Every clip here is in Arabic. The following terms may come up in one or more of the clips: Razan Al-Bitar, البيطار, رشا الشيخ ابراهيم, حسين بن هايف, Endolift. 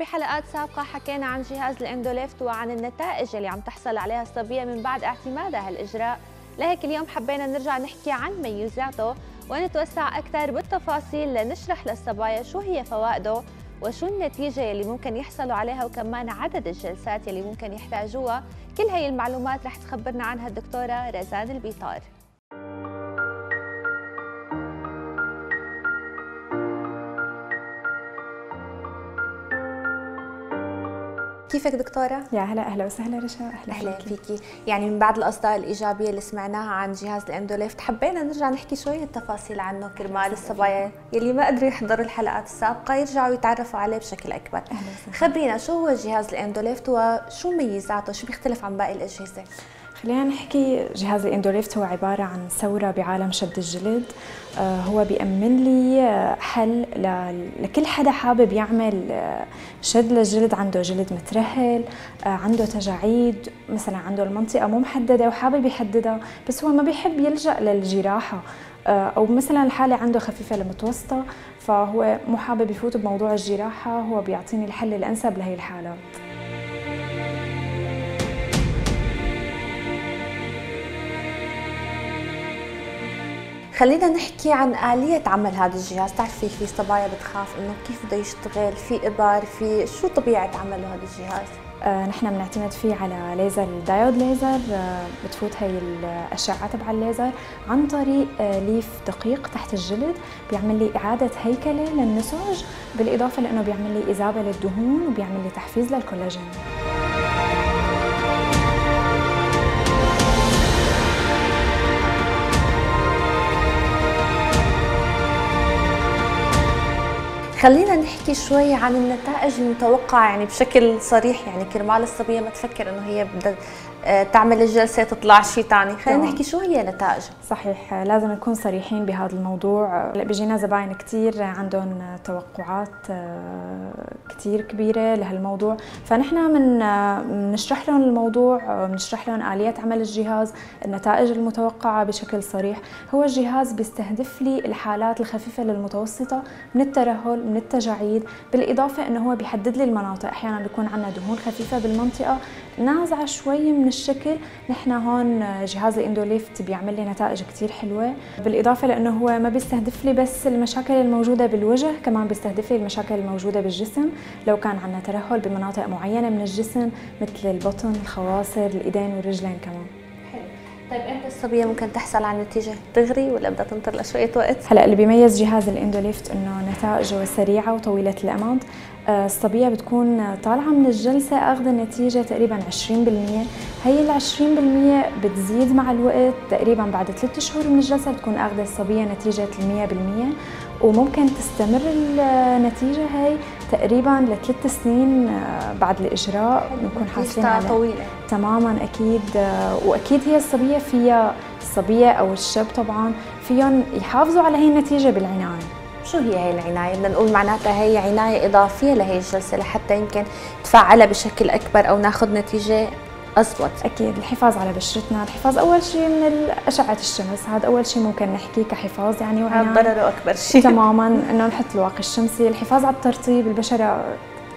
بحلقات سابقة حكينا عن جهاز الاندوليفت وعن النتائج اللي عم تحصل عليها الصبية من بعد اعتمادها هالإجراء، لهيك اليوم حبينا نرجع نحكي عن ميزاته ونتوسع أكثر بالتفاصيل لنشرح للصبايا شو هي فوائده وشو النتيجة اللي ممكن يحصلوا عليها وكمان عدد الجلسات اللي ممكن يحتاجوها. كل هاي المعلومات رح تخبرنا عنها الدكتورة رزان البيطار. كيفك دكتورة؟ يا هلا، أهلا وسهلا رشا. أهلا فيكي. يعني من بعد الأصداء الإيجابية اللي سمعناها عن جهاز الإندوليفت حبينا نرجع نحكي شوية تفاصيل عنه كرمال الصبايا يلي ما قدروا يحضروا الحلقات السابقة يرجعوا يتعرفوا عليه بشكل أكبر. أهلا وسهلا. خبرينا شو هو جهاز الإندوليفت وشو ميزاته، شو بيختلف عن باقي الأجهزة؟ خلينا نحكي جهاز الإندوليفت هو عبارة عن ثورة بعالم شد الجلد. هو بيأمن لي حل لكل حدا حابب يعمل شد للجلد، عنده جلد مترهل، عنده تجاعيد، مثلا عنده المنطقة مو محددة وحابب يحددها بس هو ما بيحب يلجأ للجراحة، أو مثلا الحالة عنده خفيفة لمتوسطة فهو مو حابب يفوت بموضوع الجراحة، هو بيعطيني الحل الأنسب لهي الحالات. خلينا نحكي عن آلية عمل هذا الجهاز. بتعرفي في صبايا بتخاف انه كيف بده يشتغل، في ابر، في شو طبيعة عمله هذا الجهاز؟ نحن بنعتمد فيه على ليزر، دايود ليزر. بتفوت هي الاشعه تبع الليزر عن طريق ليف دقيق تحت الجلد، بيعمل لي اعاده هيكله للنسج، بالاضافه لانه بيعمل لي اذابه للدهون وبيعمل لي تحفيز للكولاجين. خلينا نحكي شوي عن النتائج المتوقعة يعني بشكل صريح، يعني كرمال الصبية ما تفكر انه هي بدها تعمل الجلسة تطلع شيء ثاني، خلينا نحكي شو هي نتائجها. صحيح، لازم نكون صريحين بهذا الموضوع. بيجينا زباين كثير عندهم توقعات كثير كبيرة لهالموضوع، فنحن بنشرح لهم الموضوع، بنشرح لهم آلية عمل الجهاز، النتائج المتوقعة بشكل صريح. هو الجهاز بيستهدف لي الحالات الخفيفة للمتوسطة من الترهل، من التجاعيد، بالاضافه انه هو بيحدد لي المناطق. احيانا بيكون عندنا دهون خفيفه بالمنطقه نازعه شوي من الشكل، نحن هون جهاز الاندوليفت بيعمل لي نتائج كثير حلوه، بالاضافه لانه هو ما بيستهدف لي بس المشاكل الموجوده بالوجه، كمان بيستهدف لي المشاكل الموجوده بالجسم. لو كان عندنا ترهل بمناطق معينه من الجسم مثل البطن، الخواصر، الايدين والرجلين كمان. طيب امتى الصبيه ممكن تحصل على نتيجه؟ دغري ولا بدها تنطر لشويه وقت؟ هلا اللي بيميز جهاز الاندوليفت انه نتائجه سريعه وطويله الامد. الصبيه بتكون طالعه من الجلسه اخذه نتيجه تقريبا 20%، هي ال 20% بتزيد مع الوقت، تقريبا بعد 3 اشهر من الجلسه بتكون اخذه الصبيه نتيجه 100%، وممكن تستمر النتيجه هي تقريبا لثلاث سنين بعد الاجراء بنكون حاصلين عليها. طويله تماما اكيد. واكيد هي الصبيه فيها، الصبيه او الشاب طبعا فيهم يحافظوا على هي النتيجه بالعنايه. شو هي هي العناية؟ بدنا نقول معناتها هي عناية إضافية لهي الجلسة لحتى يمكن تفعلها بشكل أكبر أو ناخذ نتيجة أضبط. أكيد الحفاظ على بشرتنا، الحفاظ أول شيء من أشعة الشمس، هذا أول شيء ممكن نحكيه كحفاظ يعني وعناية. ضرره أكبر شيء تماماً إنه نحط الواقي الشمسي. الحفاظ على الترطيب، البشرة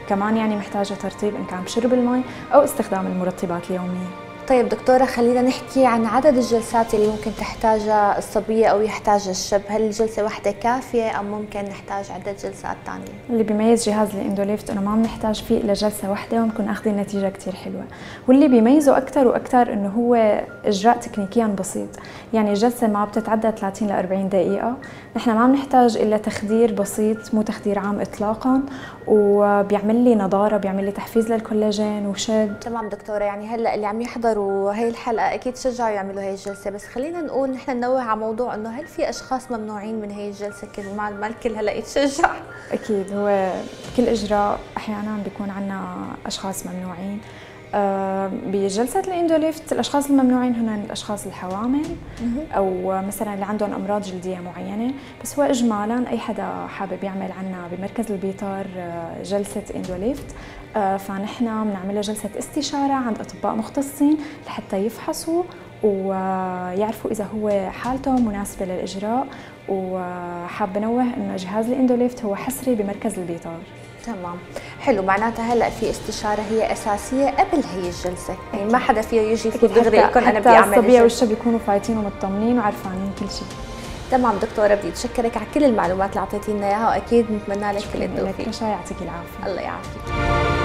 كمان يعني محتاجة ترطيب إن كان بشرب المي أو استخدام المرطبات اليومية. طيب دكتورة خلينا نحكي عن عدد الجلسات اللي ممكن تحتاجها الصبية أو يحتاجها الشاب. هل جلسة واحدة كافية أم ممكن نحتاج عدة جلسات ثانية؟ اللي بيميز جهاز الاندوليفت إنه ما بنحتاج فيه إلا جلسة واحدة ونكون آخذين نتيجة كثير حلوة، واللي بيميزه أكثر وأكثر إنه هو إجراء تكنيكياً بسيط، يعني الجلسة ما بتتعدى 30 ل 40 دقيقة، نحن ما بنحتاج إلا تخدير بسيط، مو تخدير عام إطلاقاً، وبيعمل لي نضارة، بيعمل لي تحفيز للكولاجين وشد. تمام دكتورة، يعني هلا اللي عم يحضر وهي الحلقة أكيد شجعوا يعملوا هي الجلسة، بس خلينا نقول نحن ننوه على موضوع إنه هل في أشخاص ممنوعين من هي الجلسة كرمال ما الكل هلا يتشجع؟ أكيد هو كل إجراء أحيانا بيكون عنا أشخاص ممنوعين. بجلسة الاندوليفت الأشخاص الممنوعين هن الأشخاص الحوامل أو مثلا اللي عندهم أمراض جلدية معينة، بس هو إجمالا أي حدا حابب يعمل عنا بمركز البيطار جلسة اندوليفت فنحن بنعمل له جلسة استشارة عند أطباء مختصين لحتى يفحصوا ويعرفوا إذا هو حالته مناسبة للإجراء. وحاب نوه إنه جهاز الاندوليفت هو حصري بمركز البيطار. تمام حلو، معناتها هلا في استشاره هي اساسيه قبل هي الجلسه، يعني ما حدا فيه يجي في دغري يكون انا بدي اعمل الصبيه والشاب يكونوا فايتين ومطمنين وعارفين كل شيء. تمام دكتوره، بدي اتشكرك على كل المعلومات اللي اعطيتي لنا اياها، واكيد بنتمنى لك كل التوفيق. شكرا لك، يعطيك العافيه. الله يعافيك.